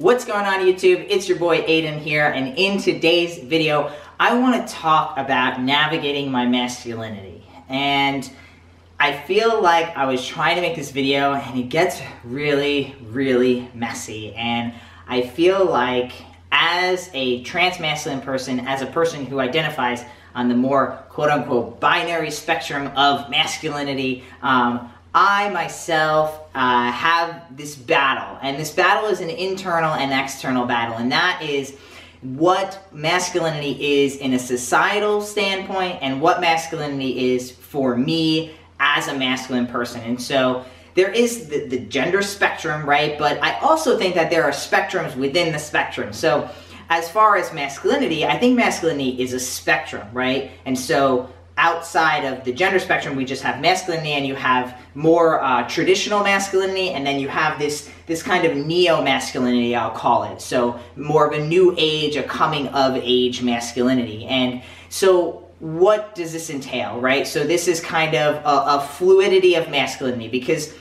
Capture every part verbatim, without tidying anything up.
What's going on YouTube? It's your boy Aiden here, and in today's video I want to talk about navigating my masculinity. And I feel like I was trying to make this video and it gets really really messy, and I feel like as a trans masculine person, as a person who identifies on the more quote-unquote binary spectrum of masculinity, um, I myself uh, have this battle, and this battle is an internal and external battle, and that is what masculinity is in a societal standpoint and what masculinity is for me as a masculine person. And so there is the, the gender spectrum, right? But I also think that there are spectrums within the spectrum. So as far as masculinity, I think masculinity is a spectrum, right? And so outside of the gender spectrum, we just have masculinity, and you have more uh, traditional masculinity, and then you have this this kind of neo-masculinity, I'll call it. So more of a new age, a coming of age masculinity. And so what does this entail, right? So this is kind of a, a fluidity of masculinity, because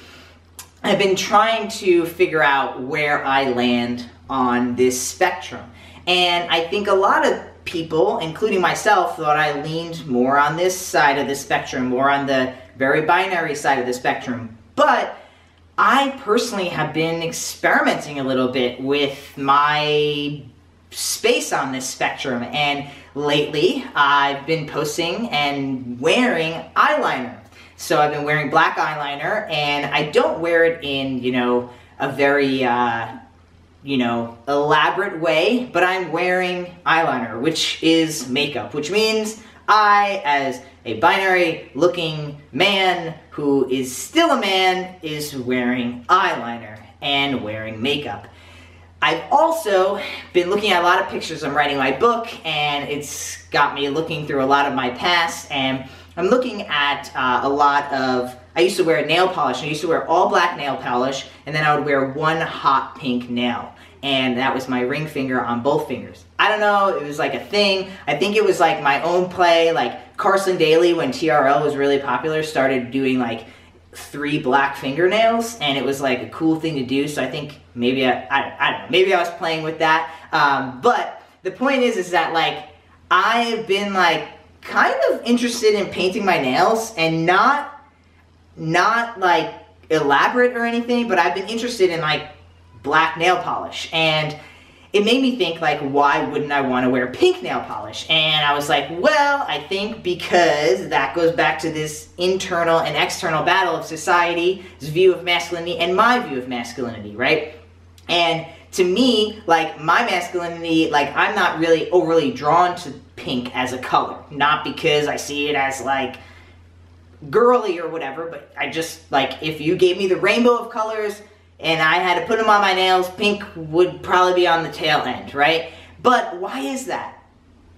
I've been trying to figure out where I land on this spectrum. And I think a lot of people, including myself, thought I leaned more on this side of the spectrum, more on the very binary side of the spectrum. But I personally have been experimenting a little bit with my space on this spectrum, and lately I've been posting and wearing eyeliner. So I've been wearing black eyeliner, and I don't wear it in, you know, a very uh, you know, elaborate way, but I'm wearing eyeliner, which is makeup, which means I, as a binary looking man who is still a man, is wearing eyeliner and wearing makeup. I've also been looking at a lot of pictures. I'm writing my book, and it's got me looking through a lot of my past, and I'm looking at uh, a lot of, I used to wear nail polish. I used to wear all black nail polish, and then I would wear one hot pink nail, and that was my ring finger on both fingers. I don't know, it was like a thing. I think it was like my own play, like Carson Daly, when T R L was really popular, started doing like three black fingernails, and it was like a cool thing to do. So I think maybe, I, I, I don't know, maybe I was playing with that. Um, but the point is, is that like, I've been like kind of interested in painting my nails, and not not like elaborate or anything, but I've been interested in like black nail polish, and it made me think like, why wouldn't I want to wear pink nail polish? And I was like, well, I think because that goes back to this internal and external battle of society's view of masculinity and my view of masculinity, right? And to me, like my masculinity, like I'm not really overly drawn to pink as a color, not because I see it as like girly or whatever, but I just like, if you gave me the rainbow of colors and I had to put them on my nails, pink would probably be on the tail end, right? But why is that?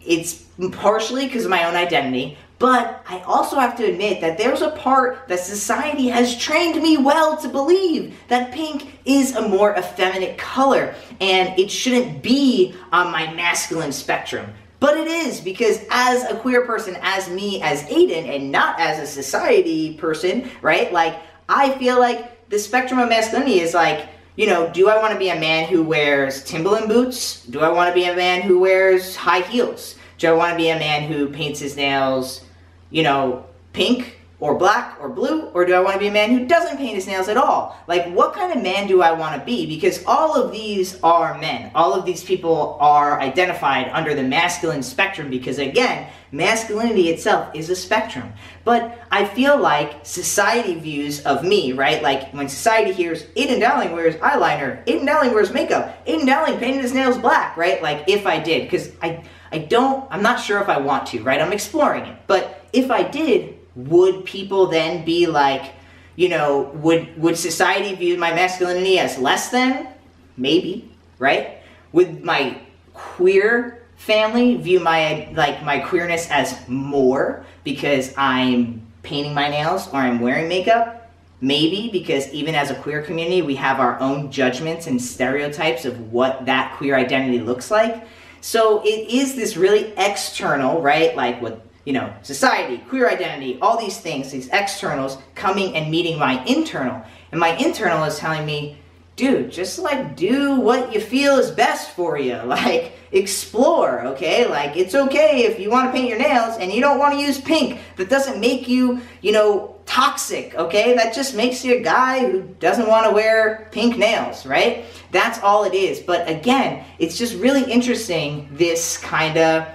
It's partially because of my own identity, but I also have to admit that there's a part that society has trained me well to believe that pink is a more effeminate color and it shouldn't be on my masculine spectrum. But it is, because as a queer person, as me, as Aiden, and not as a society person, right? Like, I feel like the spectrum of masculinity is like, you know, do I want to be a man who wears Timberland boots? Do I want to be a man who wears high heels? Do I want to be a man who paints his nails, you know, pink or black or blue? Or do I want to be a man who doesn't paint his nails at all? Like, what kind of man do I want to be? Because all of these are men. All of these people are identified under the masculine spectrum, because again, masculinity itself is a spectrum. But I feel like society views of me, right? Like when society hears Aiden Dowling wears eyeliner, Aiden Dowling wears makeup, Aiden Dowling painted his nails black, right? Like if I did, because I, I don't, I'm not sure if I want to, right? I'm exploring it. But if I did, would people then be like, you know, would would society view my masculinity as less than? Maybe, right? Would my queer family view my like my queerness as more because I'm painting my nails or I'm wearing makeup? Maybe, because even as a queer community, we have our own judgments and stereotypes of what that queer identity looks like. So it is this really external, right? Like what, you know, society, queer identity, all these things, these externals coming and meeting my internal. And my internal is telling me, dude, just like do what you feel is best for you. Like, explore, okay? Like, it's okay if you want to paint your nails and you don't want to use pink. That doesn't make you, you know, toxic, okay? That just makes you a guy who doesn't want to wear pink nails, right? That's all it is. But again, it's just really interesting, this kind of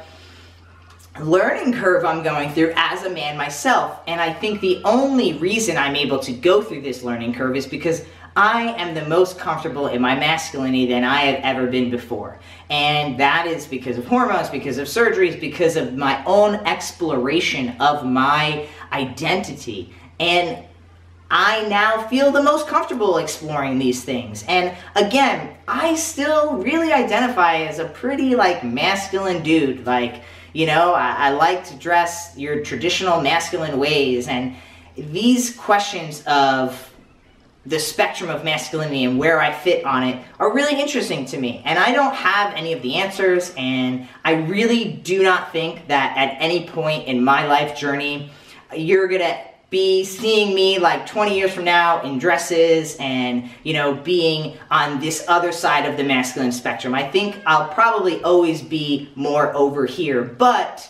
learning curve I'm going through as a man myself. And I think the only reason I'm able to go through this learning curve is because I am the most comfortable in my masculinity than I have ever been before. And that is because of hormones, because of surgeries, because of my own exploration of my identity. And I now feel the most comfortable exploring these things. And again, I still really identify as a pretty like masculine dude. Like, you know, I, I like to dress your traditional masculine ways. And these questions of the spectrum of masculinity and where I fit on it are really interesting to me. And I don't have any of the answers, and I really do not think that at any point in my life journey, you're gonna be seeing me like twenty years from now in dresses and, you know, being on this other side of the masculine spectrum. I think I'll probably always be more over here, but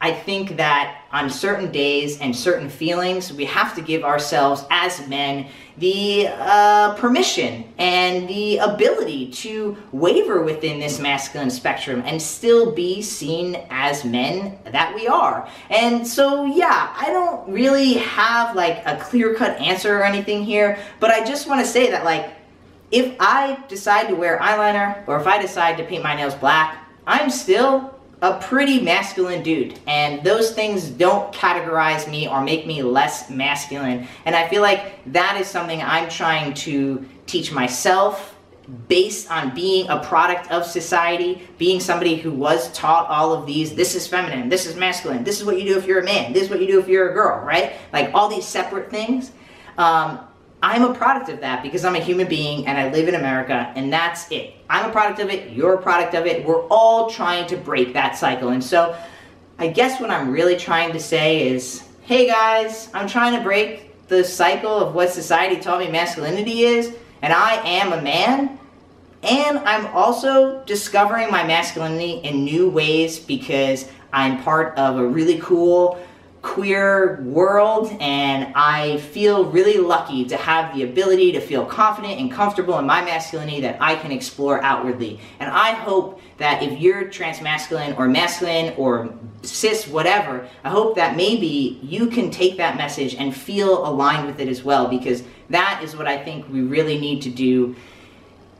I think that on certain days and certain feelings, we have to give ourselves as men the uh, permission and the ability to waver within this masculine spectrum and still be seen as men that we are. And so, yeah, I don't really have like a clear-cut answer or anything here, but I just want to say that like, if I decide to wear eyeliner or if I decide to paint my nails black, I'm still a pretty masculine dude, and those things don't categorize me or make me less masculine. And I feel like that is something I'm trying to teach myself based on being a product of society, being somebody who was taught all of these, this is feminine, this is masculine, this is what you do if you're a man, this is what you do if you're a girl, right? Like all these separate things. Um, I'm a product of that because I'm a human being and I live in America, and that's it. I'm a product of it, you're a product of it. We're all trying to break that cycle. And so I guess what I'm really trying to say is, hey guys, I'm trying to break the cycle of what society taught me masculinity is, and I am a man, and I'm also discovering my masculinity in new ways because I'm part of a really cool queer world, and I feel really lucky to have the ability to feel confident and comfortable in my masculinity that I can explore outwardly. And I hope that if you're transmasculine or masculine or cis whatever, I hope that maybe you can take that message and feel aligned with it as well, because that is what I think we really need to do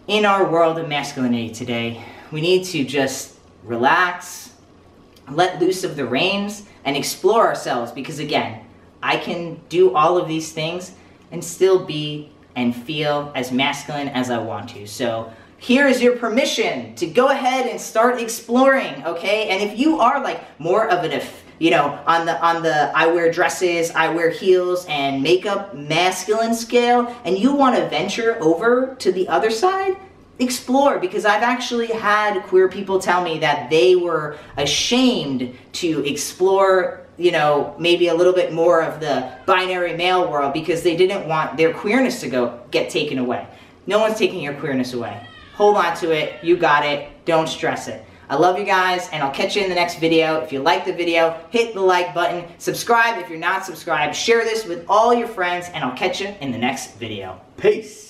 in our world of masculinity today. We need to just relax, let loose of the reins, and explore ourselves, because again, I can do all of these things and still be and feel as masculine as I want to. So here is your permission to go ahead and start exploring, okay? And if you are like more of an, you know, on the on the I wear dresses, I wear heels and makeup masculine scale, and you want to venture over to the other side, explore, because I've actually had queer people tell me that they were ashamed to explore, you know, maybe a little bit more of the binary male world because they didn't want their queerness to go get taken away. No one's taking your queerness away. Hold on to it. You got it. Don't stress it. I love you guys, and I'll catch you in the next video. If you like the video, hit the like button. Subscribe if you're not subscribed. Share this with all your friends, and I'll catch you in the next video. Peace.